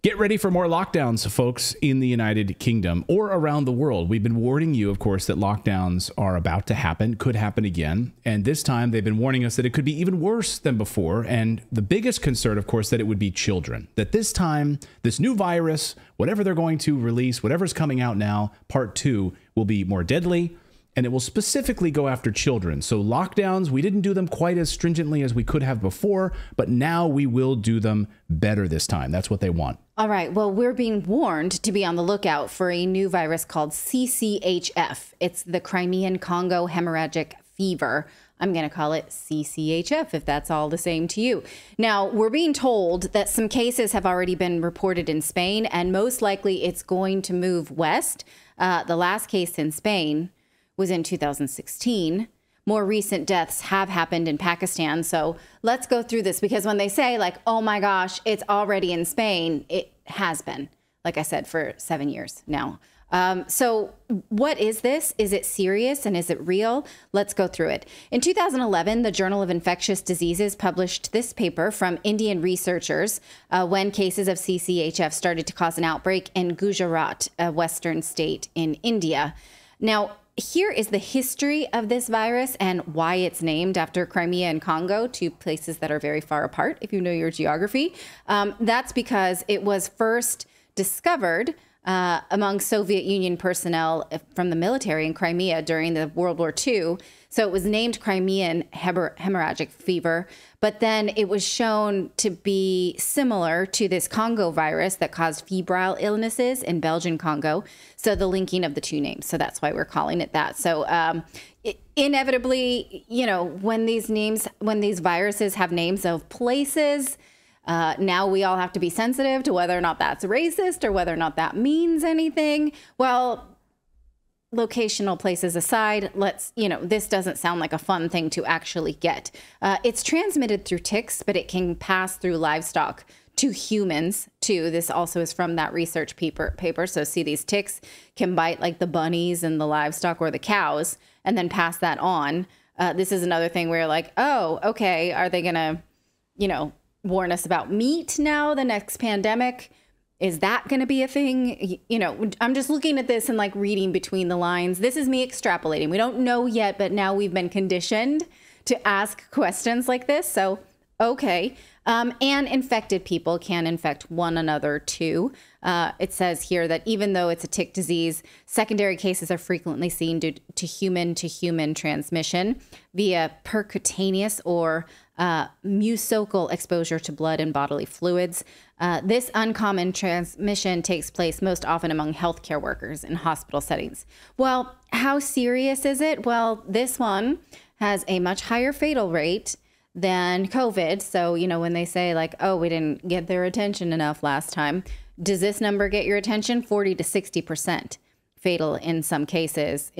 Get ready for more lockdowns, folks, in the United Kingdom or around the world. We've been warning you, of course, that lockdowns are about to happen, could happen again. And this time they've been warning us that it could be even worse than before. And the biggest concern, of course, that it would be children. That this time, this new virus, whatever they're going to release, whatever's coming out now, Part 2, will be more deadly. And it will specifically go after children. So lockdowns, we didn't do them quite as stringently as we could have before, but now we will do them better this time. That's what they want. All right. Well, we're being warned to be on the lookout for a new virus called CCHF. It's the Crimean Congo Hemorrhagic Fever. I'm going to call it CCHF if that's all the same to you. Now, we're being told that some cases have already been reported in Spain, and most likely it's going to move west. The last case in Spain was in 2016. More recent deaths have happened in Pakistan. So let's go through this, because when they say, like, oh my gosh, it's already in Spain, it has been, like I said, for 7 years now. So what is this? Is it serious and is it real? Let's go through it. In 2011, the Journal of Infectious Diseases published this paper from Indian researchers when cases of CCHF started to cause an outbreak in Gujarat, a western state in India. Now, here is the history of this virus and why it's named after Crimea and Congo, two places that are very far apart, if you know your geography. That's because it was first discovered among Soviet Union personnel from the military in Crimea during the World War II. So it was named Crimean Hemorrhagic Fever, but then it was shown to be similar to this Congo virus that caused febrile illnesses in Belgian Congo. So the linking of the two names. So that's why we're calling it that. So inevitably, you know, when these viruses have names of places, now we all have to be sensitive to whether or not that's racist or whether or not that means anything. Well, locational places aside, let's, you know, this doesn't sound like a fun thing to actually get. It's transmitted through ticks, but it can pass through livestock to humans too. This also is from that research paper. So see, these ticks can bite like the bunnies and the livestock or the cows and then pass that on. This is another thing where you're like, oh, okay, are they gonna, you know, warn us about meat now, the next pandemic? Is that going to be a thing? You know, I'm just looking at this and like reading between the lines. This is me extrapolating. We don't know yet, but now we've been conditioned to ask questions like this. So, okay. And infected people can infect one another too. It says here that even though it's a tick disease, secondary cases are frequently seen due to human transmission via percutaneous or mucosal exposure to blood and bodily fluids. This uncommon transmission takes place most often among healthcare workers in hospital settings. Well, how serious is it? Well, this one has a much higher fatal rate than COVID. So, you know, when they say like, oh, we didn't get their attention enough last time. Does this number get your attention? 40 to 60% fatal in some cases.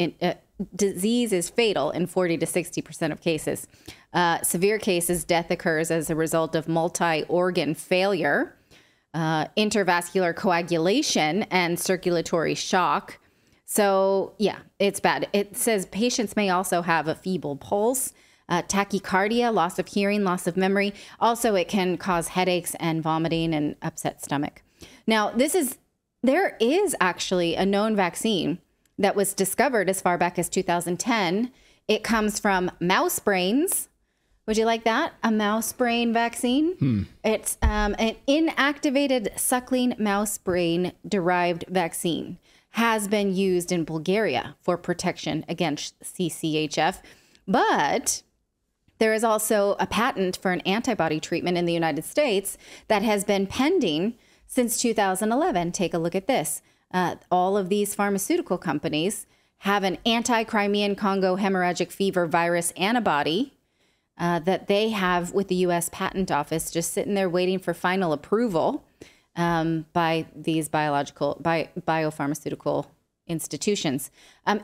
Disease is fatal in 40 to 60% of cases. Severe cases, death occurs as a result of multi-organ failure, intervascular coagulation, and circulatory shock. So yeah, it's bad. It says patients may also have a feeble pulse, tachycardia, loss of hearing, loss of memory. Also, it can cause headaches and vomiting and upset stomach. Now, there is actually a known vaccine that was discovered as far back as 2010. It comes from mouse brains. Would you like that? A mouse brain vaccine? It's an inactivated suckling mouse brain derived vaccine has been used in Bulgaria for protection against CCHF. But there is also a patent for an antibody treatment in the United States that has been pending since 2011. Take a look at this. All of these pharmaceutical companies have an anti-Crimean Congo hemorrhagic fever virus antibody that they have with the U.S. Patent Office just sitting there waiting for final approval by these biopharmaceutical institutions.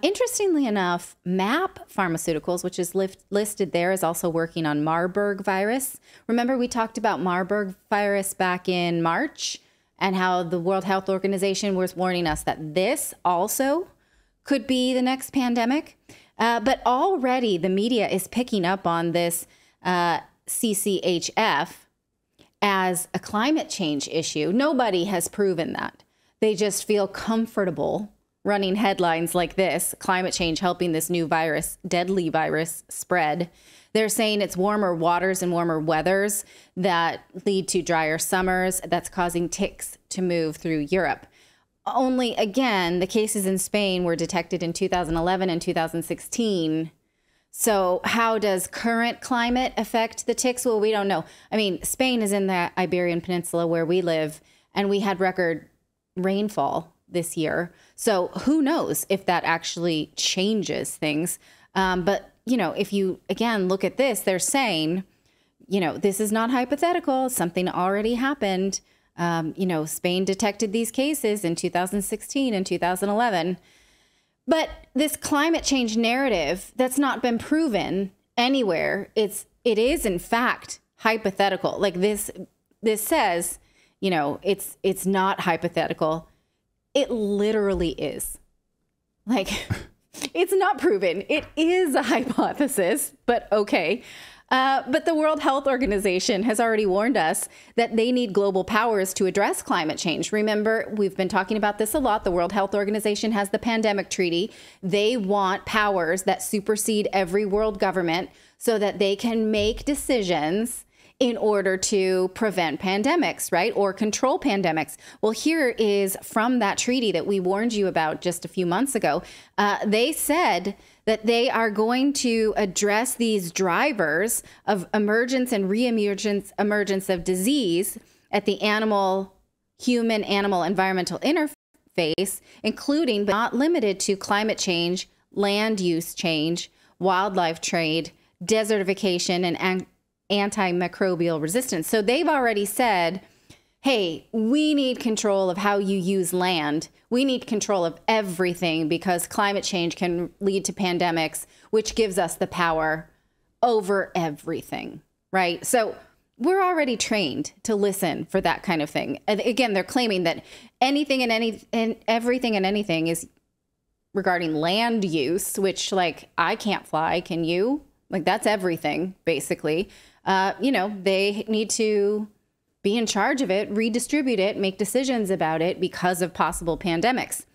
Interestingly enough, MAP Pharmaceuticals, which is listed there, is also working on Marburg virus. Remember, we talked about Marburg virus back in March and how the World Health Organization was warning us that this also could be the next pandemic. But already the media is picking up on this CCHF as a climate change issue. Nobody has proven that. They just feel comfortable running headlines like this, climate change helping this new virus, deadly virus spread. They're saying it's warmer waters and warmer weathers that lead to drier summers that's causing ticks to move through Europe. Only again, the cases in Spain were detected in 2011 and 2016. So how does current climate affect the ticks? Well, we don't know. I mean, Spain is in the Iberian Peninsula where we live, and we had record rainfall this year. So who knows if that actually changes things. But, you know, if you, again, look at this, they're saying, you know, this is not hypothetical. Something already happened. You know, Spain detected these cases in 2016 and 2011. But this climate change narrative that's not been proven anywhere, it is in fact hypothetical. Like this says, you know, it's not hypothetical. It literally is. Like, it's not proven. It is a hypothesis, but okay. But the World Health Organization has already warned us that they need global powers to address climate change. Remember, we've been talking about this a lot. The World Health Organization has the Pandemic Treaty. They want powers that supersede every world government so that they can make decisions in order to prevent pandemics, right? Or control pandemics. Well, here is from that treaty that we warned you about just a few months ago. They said that they are going to address these drivers of emergence and re-emergence of disease at the human-animal environmental interface, including but not limited to climate change, land use change, wildlife trade, desertification, and antimicrobial resistance. So they've already said, hey, we need control of how you use land. We need control of everything because climate change can lead to pandemics, which gives us the power over everything, right? So we're already trained to listen for that kind of thing. And again, they're claiming that everything and anything is regarding land use, which, like, I can't fly, can you? Like, that's everything, basically. You know, they need to be in charge of it, redistribute it, make decisions about it because of possible pandemics.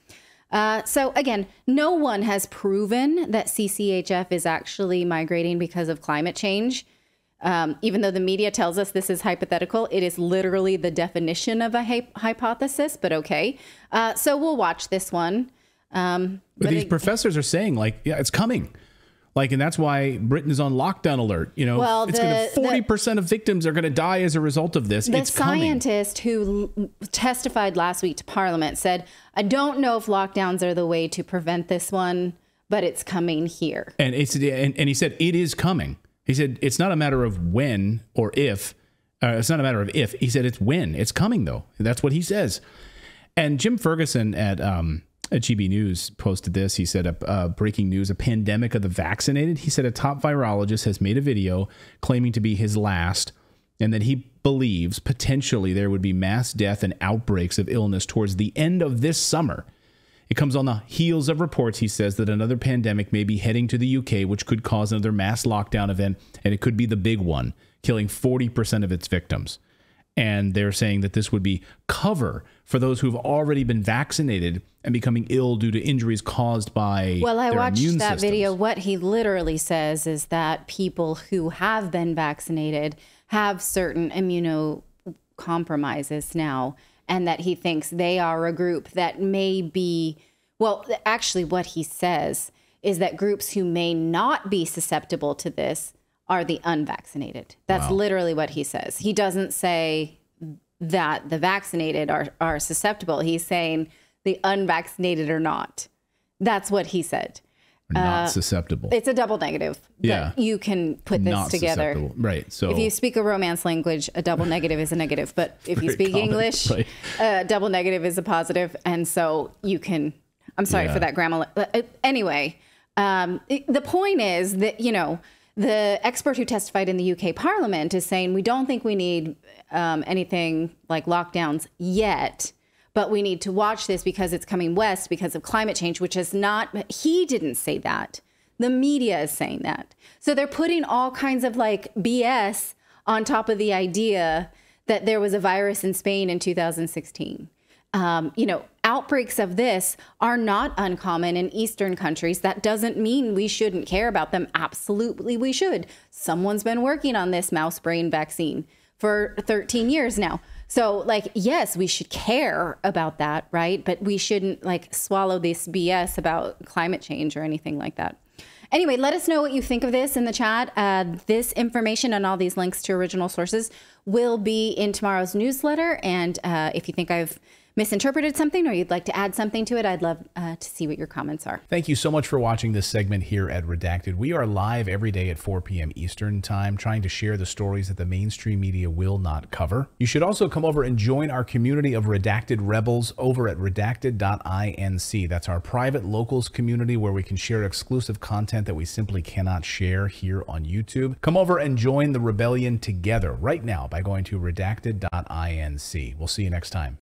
So again, no one has proven that CCHF is actually migrating because of climate change. Even though the media tells us this is hypothetical, it is literally the definition of a hypothesis, but okay. So we'll watch this one. But these professors are saying, like, yeah, it's coming. Like, and that's why Britain is on lockdown alert. You know, well, it's 40% of victims are going to die as a result of this. The scientist who testified last week to Parliament said, I don't know if lockdowns are the way to prevent this one, but it's coming here. And he said, it is coming. He said, it's not a matter of when or if. It's not a matter of if. He said, it's when. It's coming, though. That's what he says. And Jim Ferguson at GB News posted this. He said, breaking news, a pandemic of the vaccinated. He said a top virologist has made a video claiming to be his last and that he believes potentially there would be mass death and outbreaks of illness towards the end of this summer. It comes on the heels of reports, he says, that another pandemic may be heading to the UK, which could cause another mass lockdown event, and it could be the big one, killing 40% of its victims. And they're saying that this would be cover for those who've already been vaccinated and becoming ill due to injuries caused by their immune systems. Well, I watched that video. What he literally says is that people who have been vaccinated have certain immunocompromises now, and that he thinks they are a group that may be, well, actually what he says is that groups who may not be susceptible to this are the unvaccinated. That's literally what he says. He doesn't say that the vaccinated are susceptible. He's saying the unvaccinated are not. That's what he said. Not susceptible. It's a double negative. Yeah. You can put this not together. Right. So if you speak a Romance language, a double negative is a negative. But if you speak common English, right, a double negative is a positive. And so you can, I'm sorry for that grammar. Anyway, the point is that, you know, the expert who testified in the UK Parliament is saying we don't think we need anything like lockdowns yet, but we need to watch this because it's coming west because of climate change, which is not, he didn't say that. The media is saying that. So they're putting all kinds of like BS on top of the idea that there was a virus in Spain in 2016. You know, outbreaks of this are not uncommon in Eastern countries. That doesn't mean we shouldn't care about them. Absolutely, we should. Someone's been working on this mouse brain vaccine for 13 years now. So, like, yes, we should care about that, right? But we shouldn't, like, swallow this BS about climate change or anything like that. Anyway, let us know what you think of this in the chat. This information and all these links to original sources will be in tomorrow's newsletter. And if you think I've misinterpreted something or you'd like to add something to it, I'd love to see what your comments are. Thank you so much for watching this segment here at Redacted. We are live every day at 4 p.m. Eastern time, trying to share the stories that the mainstream media will not cover. You should also come over and join our community of Redacted Rebels over at redacted.inc. That's our private locals community where we can share exclusive content that we simply cannot share here on YouTube. Come over and join the rebellion together right now by going to redacted.inc. We'll see you next time.